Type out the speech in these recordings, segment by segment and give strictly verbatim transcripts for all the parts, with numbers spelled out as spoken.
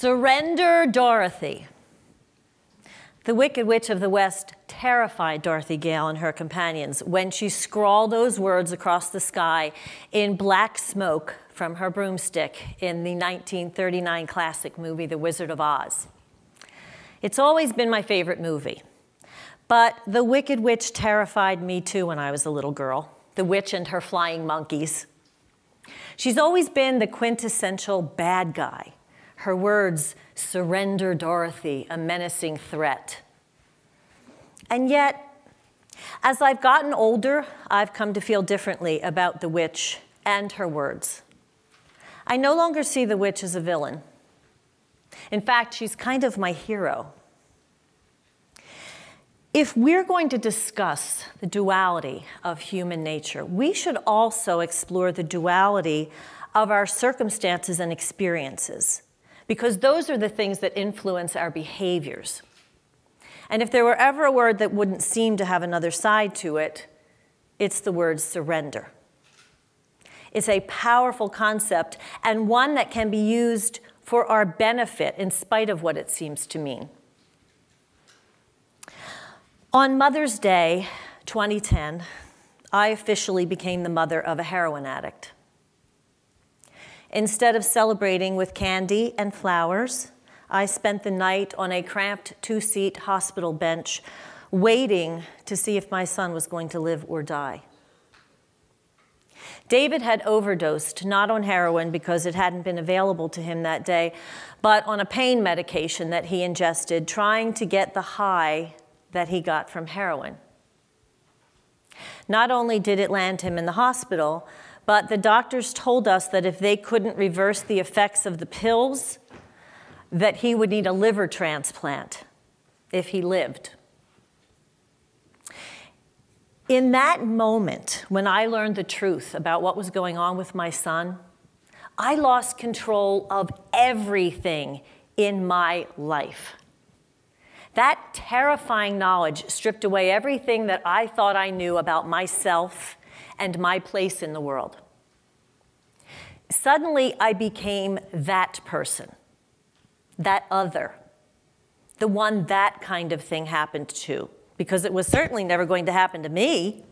Surrender, Dorothy. The Wicked Witch of the West terrified Dorothy Gale and her companions when she scrawled those words across the sky in black smoke from her broomstick in the nineteen thirty-nine classic movie, The Wizard of Oz. It's always been my favorite movie, but The Wicked Witch terrified me too when I was a little girl, the witch and her flying monkeys. She's always been the quintessential bad guy. Her words, surrender, Dorothy, a menacing threat. And yet, as I've gotten older, I've come to feel differently about the witch and her words. I no longer see the witch as a villain. In fact, she's kind of my hero. If we're going to discuss the duality of human nature, we should also explore the duality of our circumstances and experiences, because those are the things that influence our behaviors. And if there were ever a word that wouldn't seem to have another side to it, it's the word surrender. It's a powerful concept and one that can be used for our benefit in spite of what it seems to mean. On Mother's Day twenty ten, I officially became the mother of a heroin addict. Instead of celebrating with candy and flowers, I spent the night on a cramped two-seat hospital bench waiting to see if my son was going to live or die. David had overdosed, not on heroin because it hadn't been available to him that day, but on a pain medication that he ingested, trying to get the high that he got from heroin. Not only did it land him in the hospital, but the doctors told us that if they couldn't reverse the effects of the pills, that he would need a liver transplant if he lived. In that moment, when I learned the truth about what was going on with my son, I lost control of everything in my life. That terrifying knowledge stripped away everything that I thought I knew about myself and my place in the world. Suddenly, I became that person, that other, the one that kind of thing happened to, because it was certainly never going to happen to me,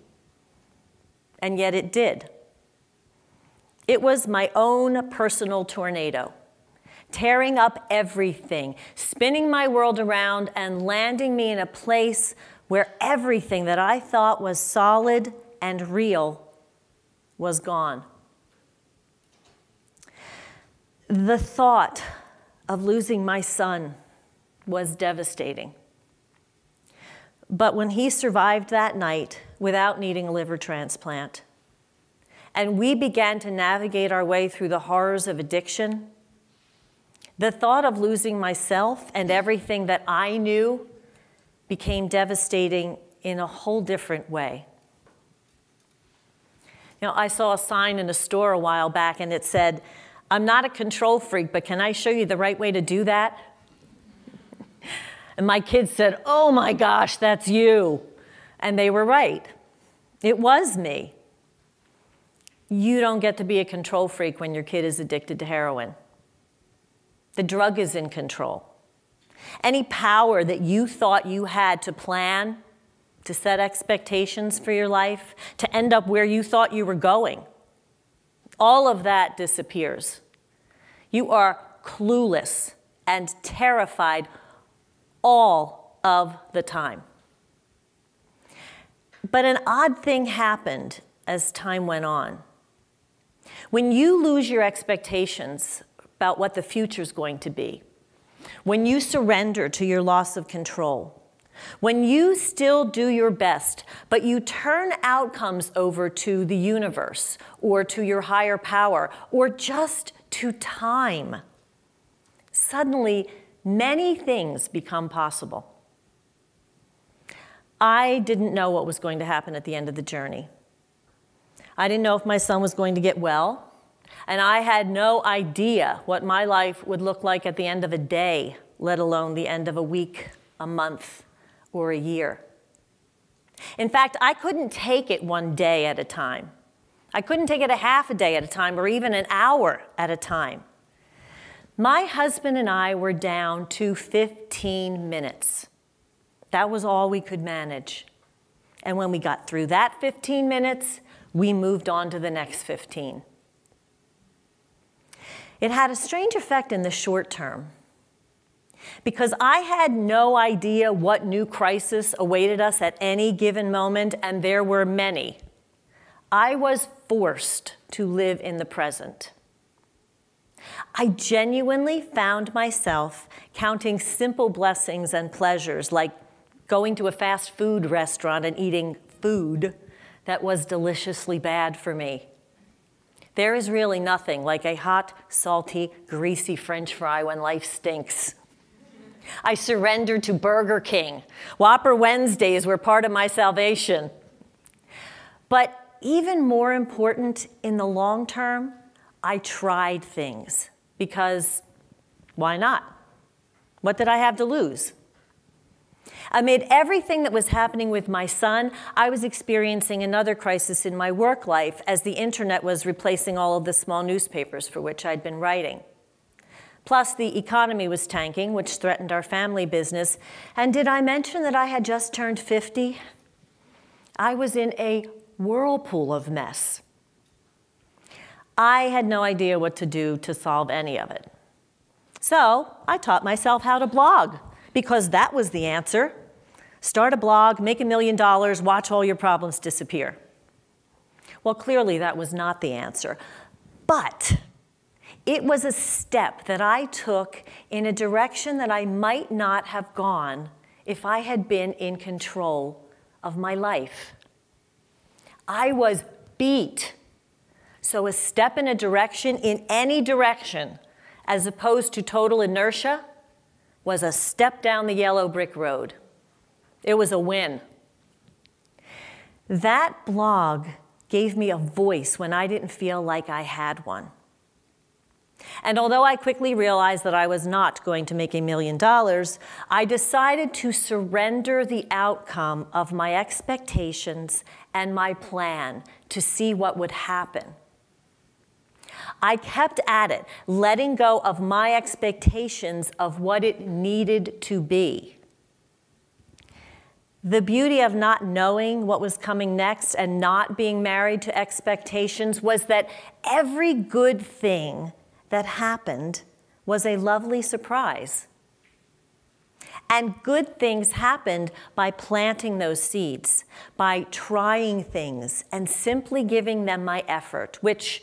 and yet it did. It was my own personal tornado, tearing up everything, spinning my world around, and landing me in a place where everything that I thought was solid and real was gone. The thought of losing my son was devastating. But when he survived that night without needing a liver transplant, and we began to navigate our way through the horrors of addiction, the thought of losing myself and everything that I knew became devastating in a whole different way. Now, I saw a sign in a store a while back, and it said, "I'm not a control freak, but can I show you the right way to do that?" And my kids said, "Oh my gosh, that's you." And they were right. It was me. You don't get to be a control freak when your kid is addicted to heroin. The drug is in control. Any power that you thought you had to plan, to set expectations for your life, to end up where you thought you were going, all of that disappears. You are clueless and terrified all of the time. But an odd thing happened as time went on. When you lose your expectations about what the future's going to be, when you surrender to your loss of control, when you still do your best, but you turn outcomes over to the universe or to your higher power or just to time, suddenly many things become possible. I didn't know what was going to happen at the end of the journey. I didn't know if my son was going to get well, and I had no idea what my life would look like at the end of a day, let alone the end of a week, a month, or a year. In fact, I couldn't take it one day at a time. I couldn't take it a half a day at a time or even an hour at a time. My husband and I were down to fifteen minutes. That was all we could manage. And when we got through that fifteen minutes, we moved on to the next fifteen. It had a strange effect in the short term, because I had no idea what new crisis awaited us at any given moment, and there were many. I was forced to live in the present. I genuinely found myself counting simple blessings and pleasures, like going to a fast food restaurant and eating food that was deliciously bad for me. There is really nothing like a hot, salty, greasy French fry when life stinks. I surrendered to Burger King. Whopper Wednesdays were part of my salvation. But even more important, in the long term, I tried things because why not? What did I have to lose? Amid everything that was happening with my son, I was experiencing another crisis in my work life as the internet was replacing all of the small newspapers for which I'd been writing. Plus, the economy was tanking, which threatened our family business. And did I mention that I had just turned fifty? I was in a whirlpool of mess. I had no idea what to do to solve any of it. So I taught myself how to blog, because that was the answer. Start a blog, make a million dollars, watch all your problems disappear. Well, clearly that was not the answer, but it was a step that I took in a direction that I might not have gone if I had been in control of my life. I was beat. So a step in a direction, in any direction, as opposed to total inertia, was a step down the yellow brick road. It was a win. That blog gave me a voice when I didn't feel like I had one. And although I quickly realized that I was not going to make a million dollars, I decided to surrender the outcome of my expectations and my plan to see what would happen. I kept at it, letting go of my expectations of what it needed to be. The beauty of not knowing what was coming next and not being married to expectations was that every good thing that happened was a lovely surprise. And good things happened by planting those seeds, by trying things and simply giving them my effort, which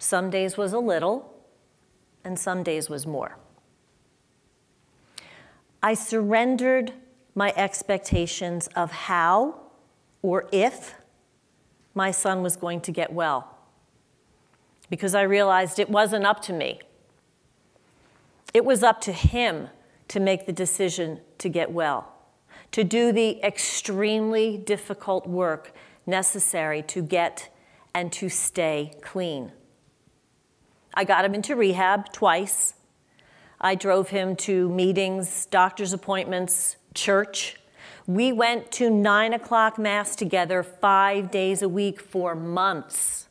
some days was a little, and some days was more. I surrendered my expectations of how or if my son was going to get well, because I realized it wasn't up to me. It was up to him to make the decision to get well, to do the extremely difficult work necessary to get and to stay clean. I got him into rehab twice. I drove him to meetings, doctor's appointments, church. We went to nine o'clock mass together five days a week for months.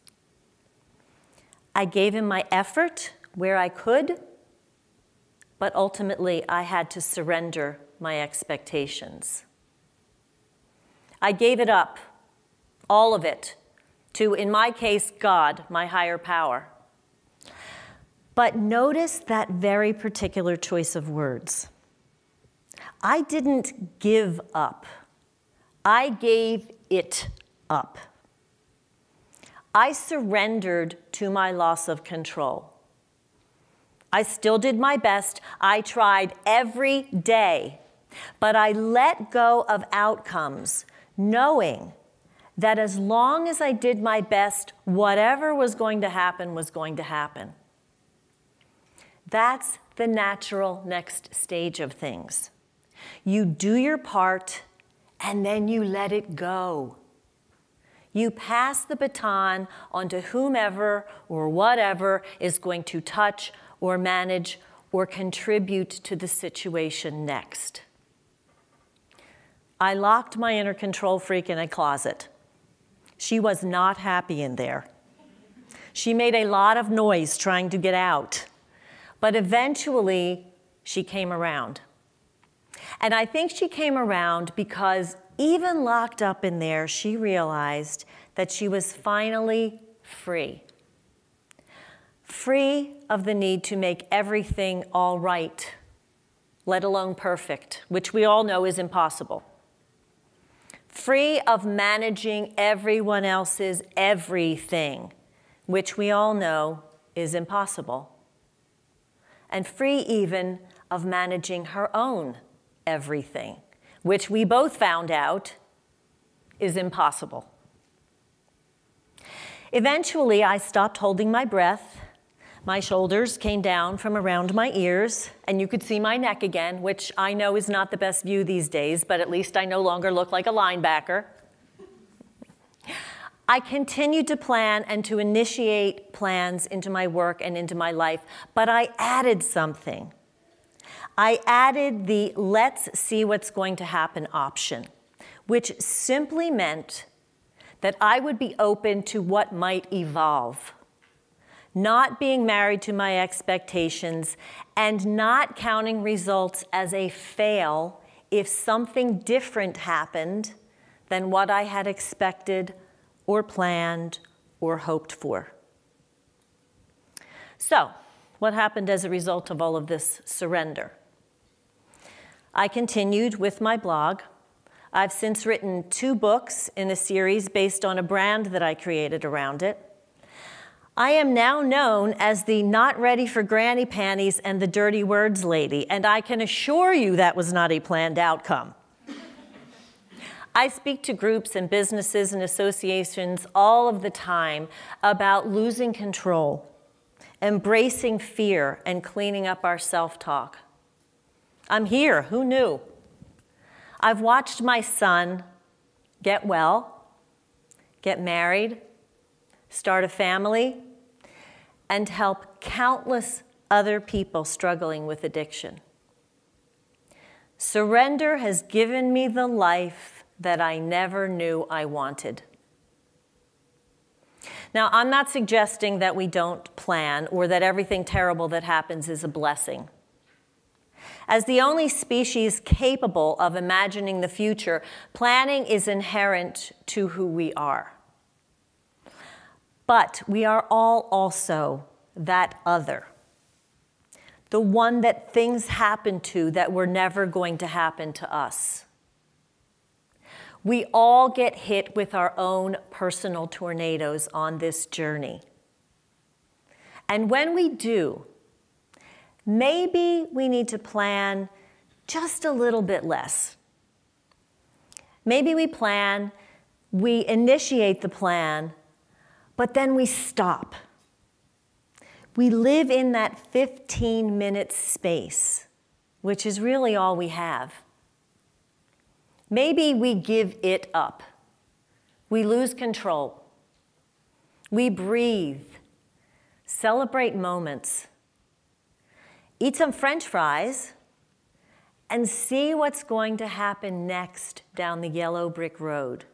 I gave him my effort where I could, but ultimately I had to surrender my expectations. I gave it up, all of it, to, in my case, God, my higher power. But notice that very particular choice of words. I didn't give up. I gave it up. I surrendered to my loss of control. I still did my best. I tried every day, but I let go of outcomes, knowing that as long as I did my best, whatever was going to happen was going to happen. That's the natural next stage of things. You do your part, and then you let it go. You pass the baton on to whomever or whatever is going to touch or manage or contribute to the situation next. I locked my inner control freak in a closet. She was not happy in there. She made a lot of noise trying to get out. But eventually, she came around. And I think she came around because even locked up in there, she realized that she was finally free. Free of the need to make everything all right, let alone perfect, which we all know is impossible. Free of managing everyone else's everything, which we all know is impossible. And free even of managing her own everything, which we both found out is impossible. Eventually, I stopped holding my breath. My shoulders came down from around my ears, and you could see my neck again, which I know is not the best view these days, but at least I no longer look like a linebacker. I continued to plan and to initiate plans into my work and into my life, but I added something. I added the let's see what's going to happen option, which simply meant that I would be open to what might evolve. Not being married to my expectations, and not counting results as a fail if something different happened than what I had expected or planned or hoped for. So, what happened as a result of all of this surrender? I continued with my blog. I've since written two books in a series based on a brand that I created around it. I am now known as the Not Ready for Granny Panties and the Dirty Words lady, and I can assure you that was not a planned outcome. I speak to groups and businesses and associations all of the time about losing control, embracing fear, and cleaning up our self-talk. I'm here, who knew? I've watched my son get well, get married, start a family, and help countless other people struggling with addiction. Surrender has given me the life that I never knew I wanted. Now, I'm not suggesting that we don't plan or that everything terrible that happens is a blessing. As the only species capable of imagining the future, planning is inherent to who we are. But we are all also that other, the one that things happen to that were never going to happen to us. We all get hit with our own personal tornadoes on this journey. And when we do, maybe we need to plan just a little bit less. Maybe we plan, we initiate the plan, but then we stop. We live in that fifteen minute space, which is really all we have. Maybe we give it up. We lose control. We breathe. Celebrate moments. Eat some French fries and see what's going to happen next down the yellow brick road,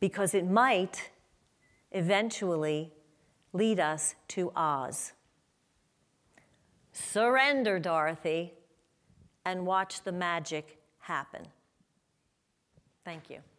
because it might eventually lead us to Oz. Surrender, Dorothy, and watch the magic happen. Thank you.